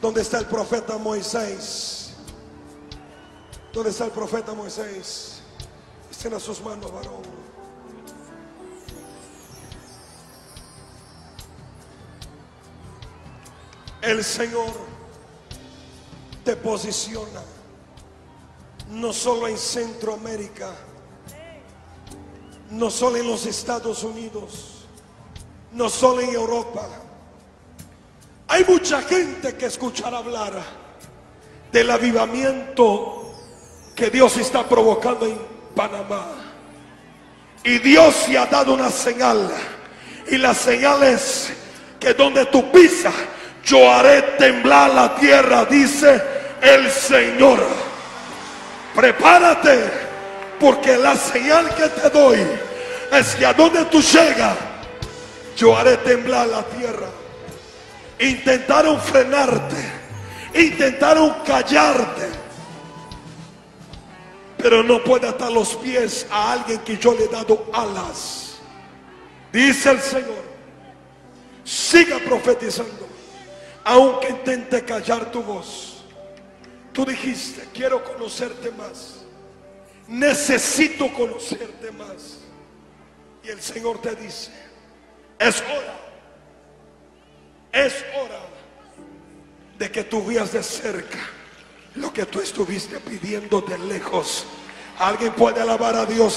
¿Dónde está el profeta Moisés? ¿Dónde está el profeta Moisés? Estén a sus manos, varón. El Señor te posiciona no solo en Centroamérica, no solo en los Estados Unidos, no solo en Europa. Hay mucha gente que escuchará hablar del avivamiento que Dios está provocando en Panamá. Y Dios se ha dado una señal. Y la señal es que donde tú pisas, yo haré temblar la tierra, dice el Señor. Prepárate, porque la señal que te doy es que a donde tú llegas, yo haré temblar la tierra. Intentaron frenarte, intentaron callarte, pero no puede atar los pies a alguien que yo le he dado alas. Dice el Señor, siga profetizando, aunque intente callar tu voz. Tú dijiste, quiero conocerte más, necesito conocerte más. Y el Señor te dice, es hora. Es hora de que tú veas de cerca lo que tú estuviste pidiendo de lejos. ¿Alguien puede alabar a Dios?